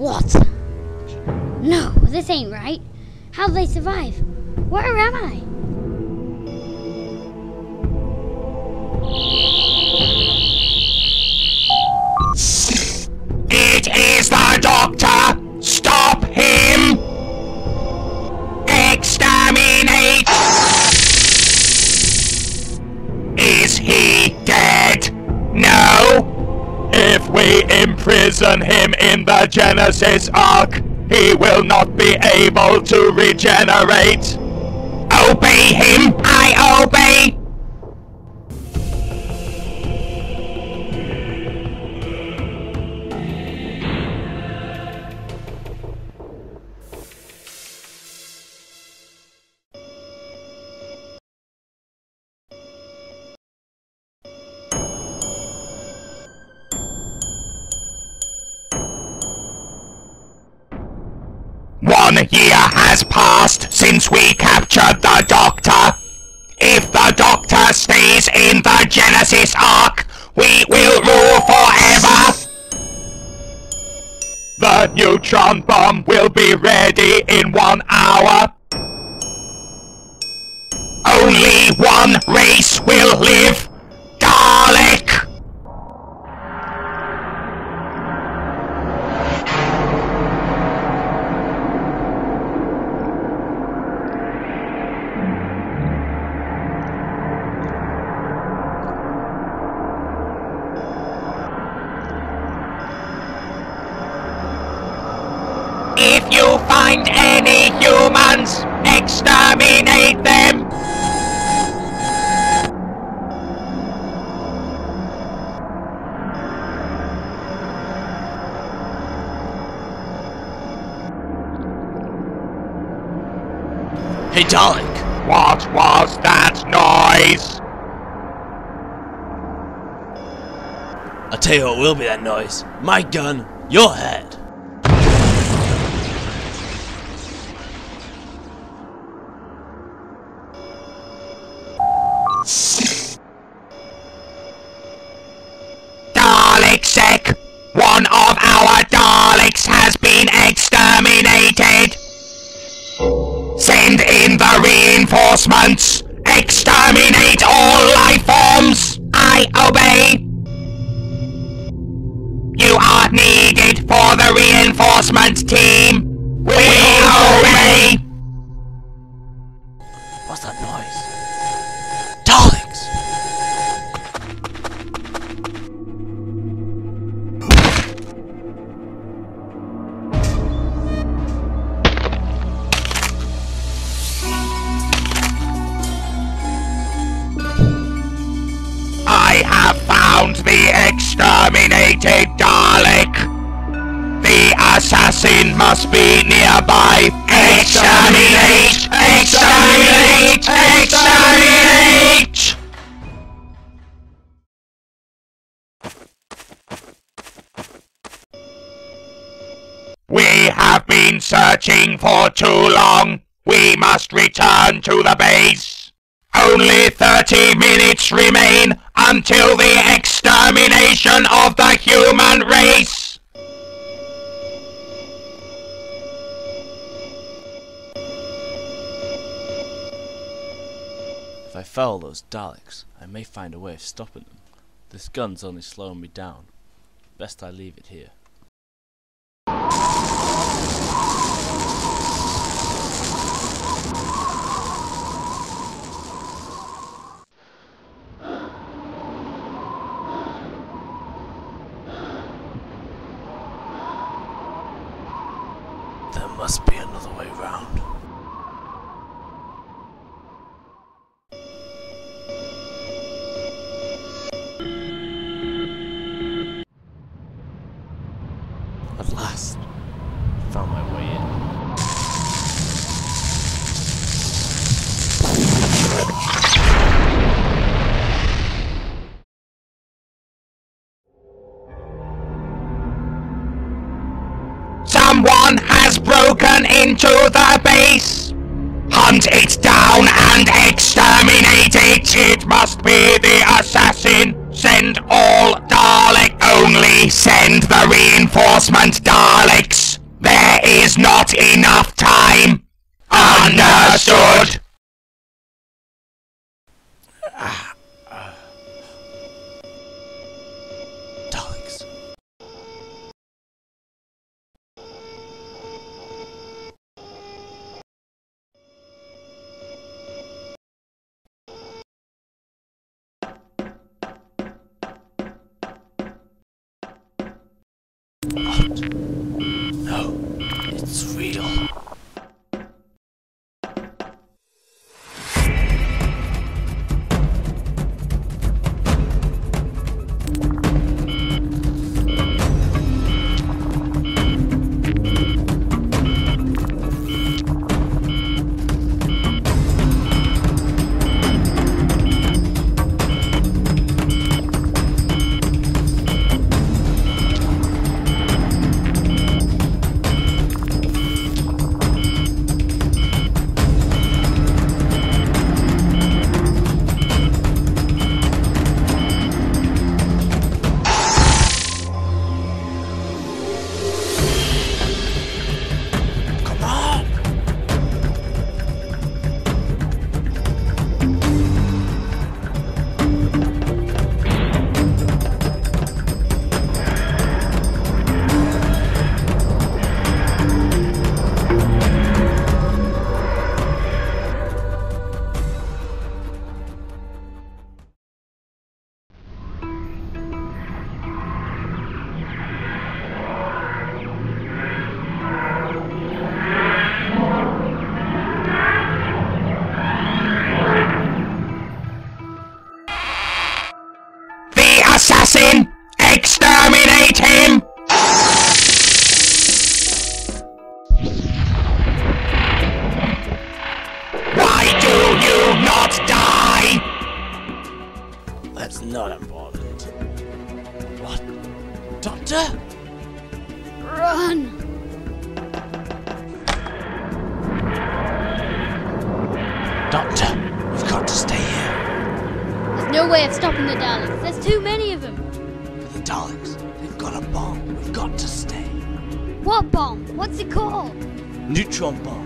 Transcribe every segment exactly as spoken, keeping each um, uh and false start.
What? No, this ain't right. How'd they survive? Where am I? It is the Doctor! Stop him! Exterminate! Is he dead? No! If we imprison him in the Genesis Ark, he will not be able to regenerate. Obey him! I obey! One year has passed since we captured the Doctor. If the Doctor stays in the Genesis Ark, we will rule forever. The neutron bomb will be ready in one hour. Only one race will live. Dalek! If you find any humans, exterminate them! Hey Dalek! What was that noise? I'll tell you what will be that noise. My gun, your head! Dalek-sec! One of our Daleks has been exterminated! Send in the reinforcements! Exterminate all life forms! I obey! You are needed for the reinforcement team! We obey! What's that noise? The exterminated Dalek! The assassin must be nearby! Exterminate! Exterminate! Exterminate! We have been searching for too long! We must return to the base! Only thirty minutes remain until the extermination of the human race! If I foul those Daleks, I may find a way of stopping them. This gun's only slowing me down. Best I leave it here. There must be another way round. into the base! Hunt it down and exterminate it! It must be the assassin! Send all Daleks! Only send the reinforcement Daleks! There is not enough time! Understood! What? No, it's real. Assassin! Exterminate him! Why do you not die? That's not important. What? Doctor? Run! Doctor, we've got to stay here. There's no way of stopping the Daleks. There's too many of them. The Daleks, they've got a bomb. We've got to stay. What bomb? What's it called? Neutron bomb.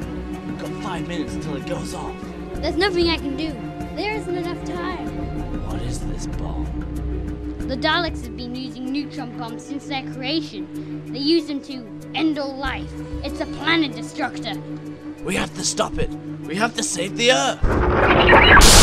We've got five minutes until it goes off. There's nothing I can do. There isn't enough time. What is this bomb? The Daleks have been using neutron bombs since their creation. They use them to end all life. It's a planet destructor. We have to stop it. We have to save the Earth.